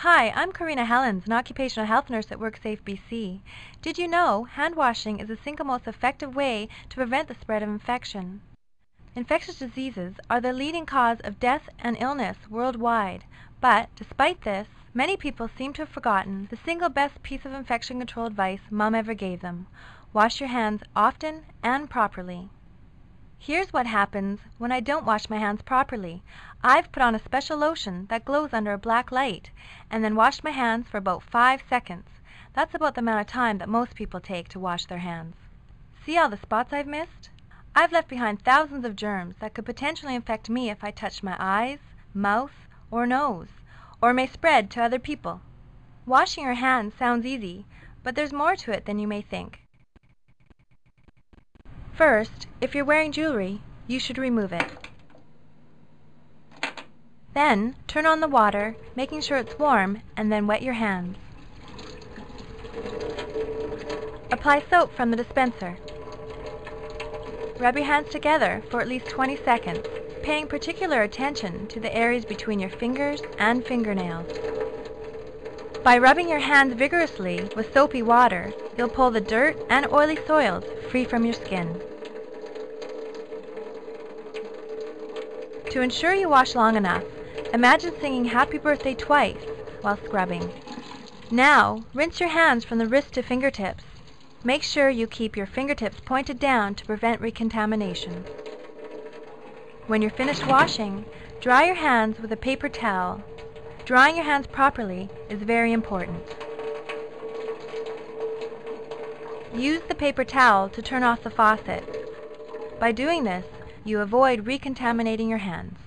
Hi, I'm Corrina Hellens, an occupational health nurse at WorkSafe BC. Did you know hand washing is the single most effective way to prevent the spread of infection? Infectious diseases are the leading cause of death and illness worldwide, but despite this, many people seem to have forgotten the single best piece of infection control advice Mom ever gave them: wash your hands often and properly. Here's what happens when I don't wash my hands properly. I've put on a special lotion that glows under a black light and then washed my hands for about 5 seconds. That's about the amount of time that most people take to wash their hands. See all the spots I've missed? I've left behind thousands of germs that could potentially infect me if I touch my eyes, mouth, or nose, or may spread to other people. Washing your hands sounds easy, but there's more to it than you may think. First, if you're wearing jewelry, you should remove it. Then, turn on the water, making sure it's warm, and then wet your hands. Apply soap from the dispenser. Rub your hands together for at least 20 seconds, paying particular attention to the areas between your fingers and fingernails. By rubbing your hands vigorously with soapy water, you'll pull the dirt and oily soils free from your skin. To ensure you wash long enough, imagine singing Happy Birthday twice while scrubbing. Now, rinse your hands from the wrist to fingertips. Make sure you keep your fingertips pointed down to prevent recontamination. When you're finished washing, dry your hands with a paper towel. Drying your hands properly is very important. Use the paper towel to turn off the faucet. By doing this, you avoid recontaminating your hands.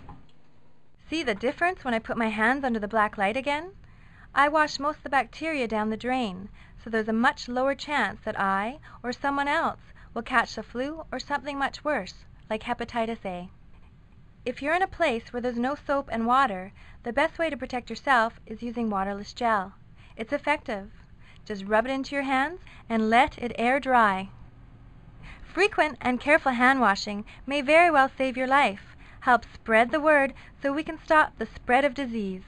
See the difference when I put my hands under the black light again? I wash most of the bacteria down the drain, so there's a much lower chance that I or someone else will catch the flu or something much worse, like hepatitis A. If you're in a place where there's no soap and water, the best way to protect yourself is using waterless gel. It's effective. Just rub it into your hands and let it air dry. Frequent and careful hand washing may very well save your life. Help spread the word so we can stop the spread of disease.